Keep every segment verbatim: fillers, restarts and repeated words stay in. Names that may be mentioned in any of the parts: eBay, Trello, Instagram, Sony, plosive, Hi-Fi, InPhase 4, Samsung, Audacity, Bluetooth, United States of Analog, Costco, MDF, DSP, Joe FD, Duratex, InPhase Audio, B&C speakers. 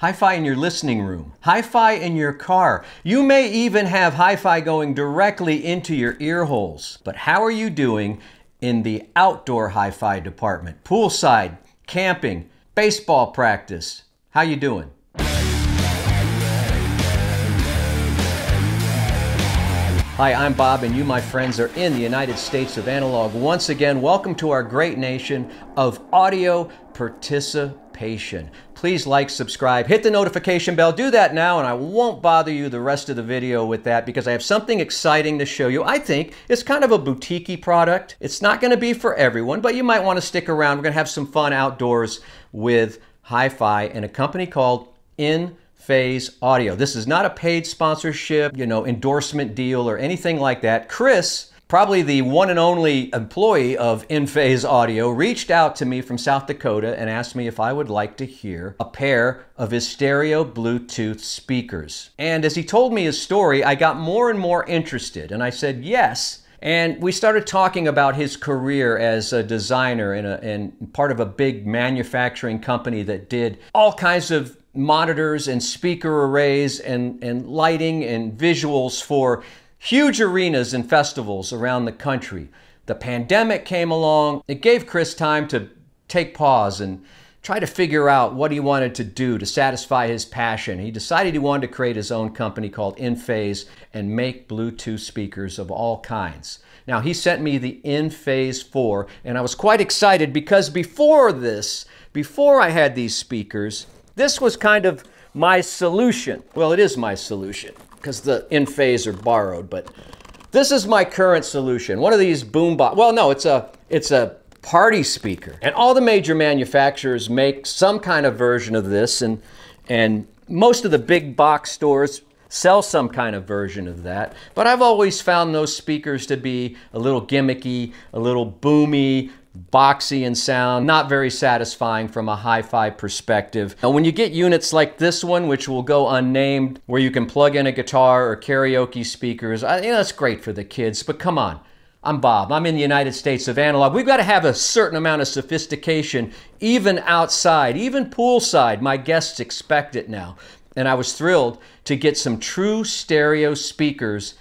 Hi-fi in your listening room, hi-fi in your car. You may even have hi-fi going directly into your ear holes. But how are you doing in the outdoor hi-fi department? Poolside, camping, baseball practice. How you doing? Hi, I'm Bob, and you, my friends, are in the United States of Analog. Once again, welcome to our great nation of audio participation. Please like, subscribe, hit the notification bell. Do that now, and I won't bother you the rest of the video with that because I have something exciting to show you. I think it's kind of a boutique-y product. It's not going to be for everyone, but you might want to stick around. We're going to have some fun outdoors with hi-fi and a company called InPhase Audio. This is not a paid sponsorship, you know, endorsement deal or anything like that. Chris, probably the one and only employee of InPhase Audio, reached out to me from South Dakota and asked me if I would like to hear a pair of his stereo Bluetooth speakers. And as he told me his story, I got more and more interested, and I said yes. And we started talking about his career as a designer and, a, and part of a big manufacturing company that did all kinds of monitors and speaker arrays and, and lighting and visuals for huge arenas and festivals around the country. The pandemic came along. It gave Chris time to take pause and try to figure out what he wanted to do to satisfy his passion. He decided he wanted to create his own company called InPhase and make Bluetooth speakers of all kinds. Now, he sent me the InPhase four, and I was quite excited because before this, before I had these speakers, this was kind of my solution. Well, it is my solution because the InPhase are borrowed, but this is my current solution. One of these boombox. Well, no, it's a it's a party speaker, and all the major manufacturers make some kind of version of this, and and most of the big box stores sell some kind of version of that. But I've always found those speakers to be a little gimmicky, a little boomy, boxy in sound, not very satisfying from a hi-fi perspective. And when you get units like this one, which will go unnamed, where you can plug in a guitar or karaoke speakers, I, you know, that's great for the kids, but come on. I'm Bob, I'm in the United States of Analog. We've got to have a certain amount of sophistication, even outside, even poolside. My guests expect it now. And I was thrilled to get some true stereo speakers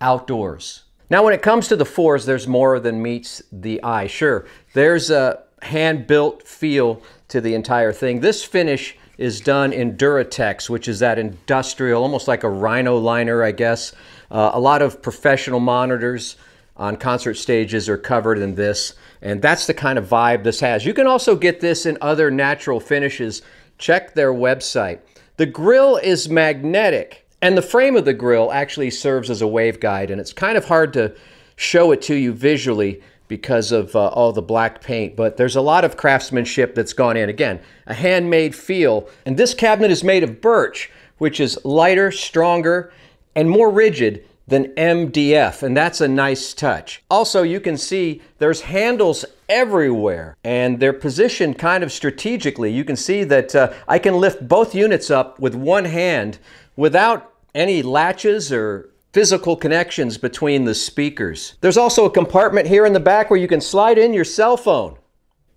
outdoors. Now, when it comes to the fours, there's more than meets the eye. Sure, there's a hand-built feel to the entire thing. This finish is done in Duratex, which is that industrial, almost like a rhino liner, I guess. Uh, a lot of professional monitors on concert stages are covered in this, and that's the kind of vibe this has. You can also get this in other natural finishes. Check their website. The grill is magnetic. And the frame of the grill actually serves as a waveguide, and it's kind of hard to show it to you visually because of uh, all the black paint, but there's a lot of craftsmanship that's gone in. Again, a handmade feel. And this cabinet is made of birch, which is lighter, stronger, and more rigid than M D F, and that's a nice touch. Also, you can see there's handles everywhere, and they're positioned kind of strategically. You can see that uh, I can lift both units up with one hand without any latches or physical connections between the speakers. There's also a compartment here in the back where you can slide in your cell phone,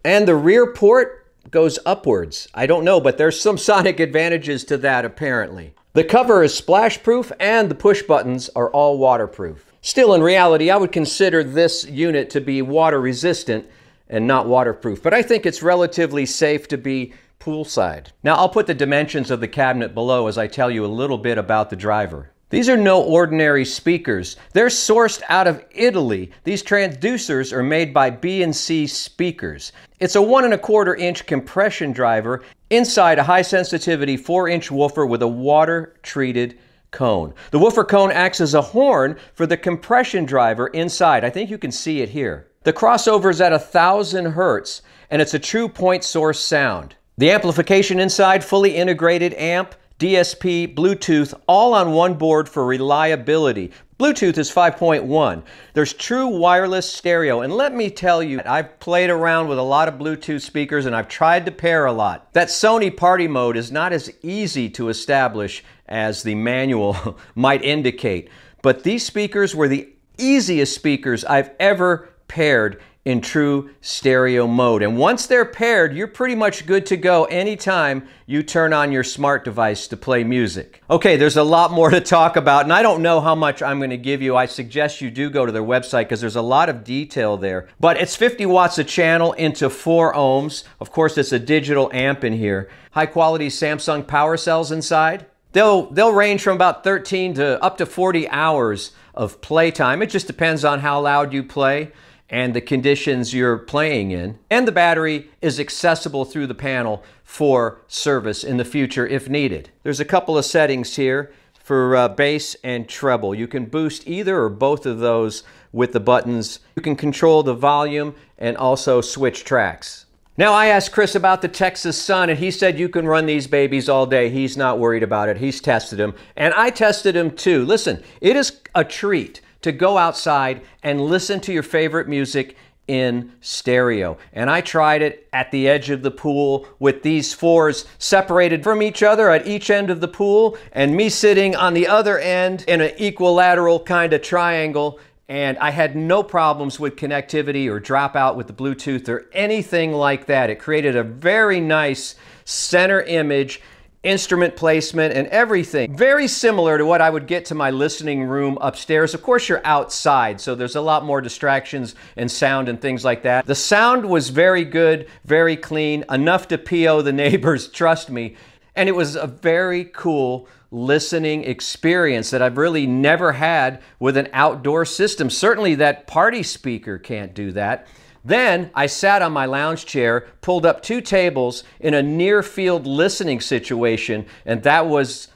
and the rear port goes upwards. I don't know, but there's some sonic advantages to that apparently. The cover is splash-proof, and the push buttons are all waterproof. Still, in reality, I would consider this unit to be water-resistant and not waterproof, but I think it's relatively safe to be poolside. Now, I'll put the dimensions of the cabinet below as I tell you a little bit about the driver. These are no ordinary speakers. They're sourced out of Italy. These transducers are made by B and C Speakers. It's a one and a quarter inch compression driver inside a high sensitivity four inch woofer with a water treated cone. The woofer cone acts as a horn for the compression driver inside. I think you can see it here. The crossover is at a thousand hertz, and it's a true point source sound. The amplification inside, fully integrated amp, D S P, Bluetooth, all on one board for reliability. Bluetooth is five point one. There's true wireless stereo, and let me tell you, I've played around with a lot of Bluetooth speakers, and I've tried to pair a lot. That Sony party mode is not as easy to establish as the manual might indicate, but these speakers were the easiest speakers I've ever paired in true stereo mode. And once they're paired, you're pretty much good to go anytime you turn on your smart device to play music. Okay, there's a lot more to talk about, and I don't know how much I'm gonna give you. I suggest you do go to their website because there's a lot of detail there. But it's fifty watts a channel into four ohms. Of course, it's a digital amp in here. High quality Samsung power cells inside. They'll, they'll range from about thirteen to up to forty hours of playtime. It just depends on how loud you play and the conditions you're playing in. And the battery is accessible through the panel for service in the future if needed. There's a couple of settings here for uh, bass and treble. You can boost either or both of those with the buttons. You can control the volume and also switch tracks. Now, I asked Chris about the Texas Sun, and he said you can run these babies all day. He's not worried about it. He's tested them, and I tested them too. Listen, it is a treat to go outside and listen to your favorite music in stereo. And I tried it at the edge of the pool with these fours separated from each other at each end of the pool, and me sitting on the other end in an equilateral kind of triangle. And I had no problems with connectivity or dropout with the Bluetooth or anything like that. It created a very nice center image, instrument placement, and everything. Very similar to what I would get to my listening room upstairs. Of course, you're outside, so there's a lot more distractions and sound and things like that. The sound was very good, very clean, enough to P O the neighbors, trust me. And it was a very cool listening experience that I've really never had with an outdoor system. Certainly that party speaker can't do that. Then I sat on my lounge chair, pulled up two tables in a near field listening situation, and that was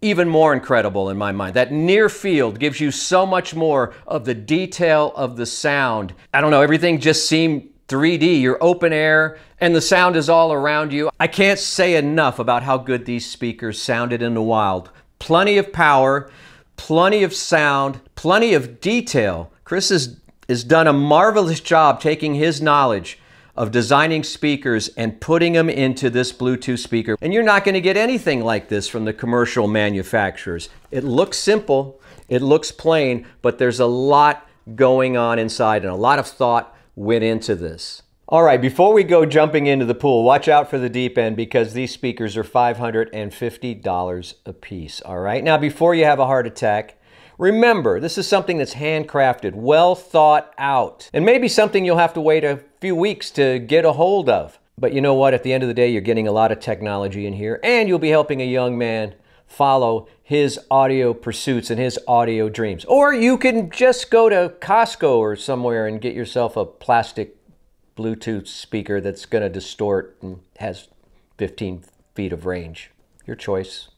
even more incredible in my mind. That near field gives you so much more of the detail of the sound. I don't know, everything just seemed three D, you're open air, and the sound is all around you. I can't say enough about how good these speakers sounded in the wild. Plenty of power, plenty of sound, plenty of detail. Chris has, has done a marvelous job taking his knowledge of designing speakers and putting them into this Bluetooth speaker. And you're not gonna get anything like this from the commercial manufacturers. It looks simple, it looks plain, but there's a lot going on inside and a lot of thought went into this. All right, before we go jumping into the pool, watch out for the deep end because these speakers are five hundred fifty dollars a piece, all right? Now, before you have a heart attack, remember, this is something that's handcrafted, well thought out, and maybe something you'll have to wait a few weeks to get a hold of. But you know what? At the end of the day, you're getting a lot of technology in here, and you'll be helping a young man follow his audio pursuits and his audio dreams. Or you can just go to Costco or somewhere and get yourself a plastic Bluetooth speaker that's gonna distort and has fifteen feet of range. Your choice.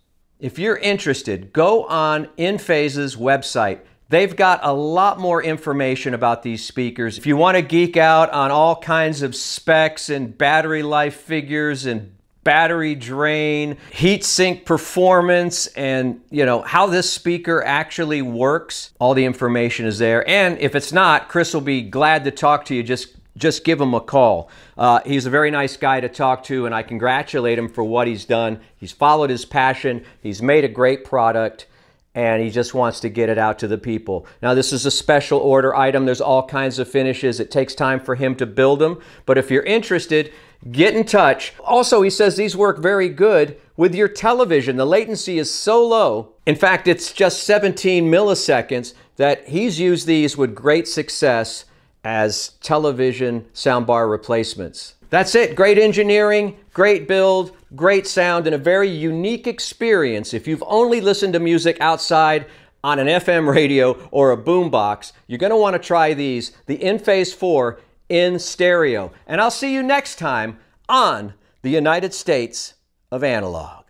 If you're interested, go on InPhase's website. They've got a lot more information about these speakers. If you wanna geek out on all kinds of specs and battery life figures and battery drain, heat sink performance, and you know how this speaker actually works. All the information is there. And if it's not, Chris will be glad to talk to you. Just, just give him a call. Uh, he's a very nice guy to talk to, and I congratulate him for what he's done. He's followed his passion. He's made a great product, and he just wants to get it out to the people. Now, this is a special order item. There's all kinds of finishes. It takes time for him to build them, but if you're interested, get in touch. Also, he says these work very good with your television. The latency is so low. In fact, it's just seventeen milliseconds that he's used these with great success as television soundbar replacements. That's it. Great engineering, great build, great sound, and a very unique experience. If you've only listened to music outside on an F M radio or a boombox, you're going to want to try these. The InPhase four in stereo. And I'll see you next time on the United States of Analog.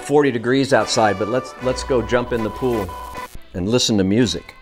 forty degrees outside, but let's let's go jump in the pool and listen to music.